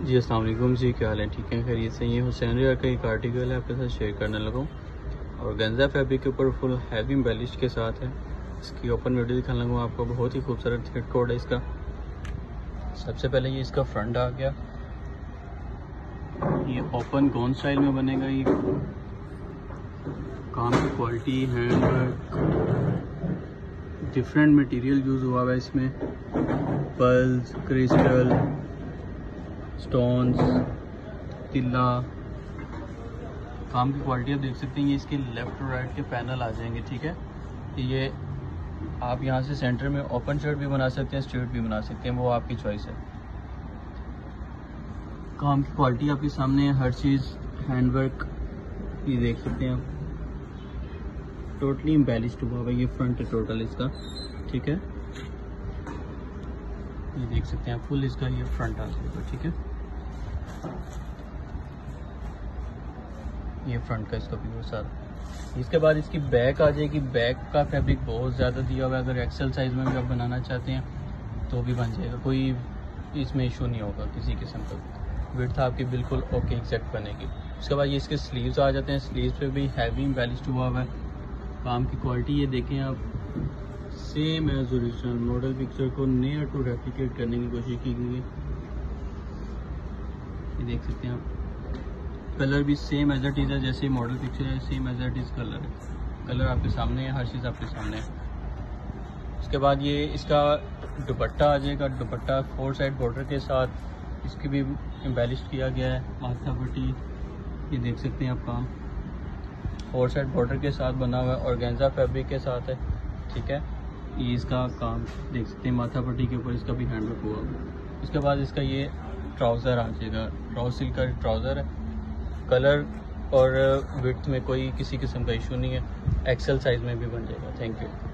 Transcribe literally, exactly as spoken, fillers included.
जी अस्सलाम वालेकुम जी, क्या हाल है? ठीक है, खैरियत से? ये हुसैन रेहार का एक आर्टिकल है, आपके साथ शेयर करने लगा। और गंजा फैब्रिक के ऊपर फुल हैवी एम्बेलिश के साथ है। इसकी ओपन वीडियो दिखाने लगा आपको। बहुत ही खूबसूरत थ्रेड कोड है इसका। सबसे पहले ये इसका फ्रंट आ गया, ये ओपन गोन स्टाइल में बनेगा। ये काम की quality, hand work, different material use हुआ हुआ है इसमें, पर्ल्स, क्रिस्टल, स्टोन्स, तिल्ला। काम की क्वालिटी आप देख सकते हैं। ये इसके लेफ्ट और राइट के पैनल आ जाएंगे, ठीक है। ये आप यहाँ से सेंटर में ओपन शर्ट भी बना सकते हैं, स्ट्रेट भी बना सकते हैं, वो आपकी चॉइस है। काम की क्वालिटी आपके सामने है, हर चीज़ हैंडवर्क, ये देख सकते हैं आप। टोटली एम्बेलिश्ड हुआ है ये फ्रंट टोटल इसका, ठीक है। ये देख सकते हैं आप, फुल इसका ये फ्रंट आ जाएगा, ठीक है। ये फ्रंट का इसका व्यू सारा। इसके बाद इसकी बैक आ जाएगी। बैक का फैब्रिक बहुत ज़्यादा दिया हुआ है, अगर एक्सेल साइज में भी आप बनाना चाहते हैं तो भी बन जाएगा, कोई इसमें इशू नहीं होगा किसी किस्म का। विड्थ आपकी बिल्कुल ओके एग्जैक्ट बनेगी। उसके बाद ये इसके स्लीव्स आ जाते हैं। स्लीव्स पे भी हैवी एम्बेलिश्ड हुआ हुआ है। काम की क्वालिटी ये देखें आप, same as original. Model picture को नियर टू रेप्लिकेट करने की कोशिश की गई है, ये देख सकते हैं आप। कलर भी सेम एज इट इज है, जैसे मॉडल पिक्चर है same as it is colour है। कलर आपके सामने है, हर चीज़ आपके सामने है। उसके बाद ये इसका दुपट्टा आ जाएगा। दुपट्टा फोर साइड बॉर्डर के साथ, इसकी भी एम्बेलिश किया गया है। माथा पट्टी ये देख सकते हैं आप, काम फोर साइड बॉर्डर के साथ बना हुआ है, ऑर्गेन्जा फैब्रिक के साथ है, ठीक है। ये इसका काम देख सकते हैं, माथा पट्टी के ऊपर इसका भी हैंडवर्क हुआ है। इसके बाद इसका ये ट्राउज़र आ जाएगा, रॉ सिल्क का ट्राउज़र है। कलर और विड्थ में कोई किसी किस्म का इशू नहीं है, एक्सेल साइज़ में भी बन जाएगा। Thank you.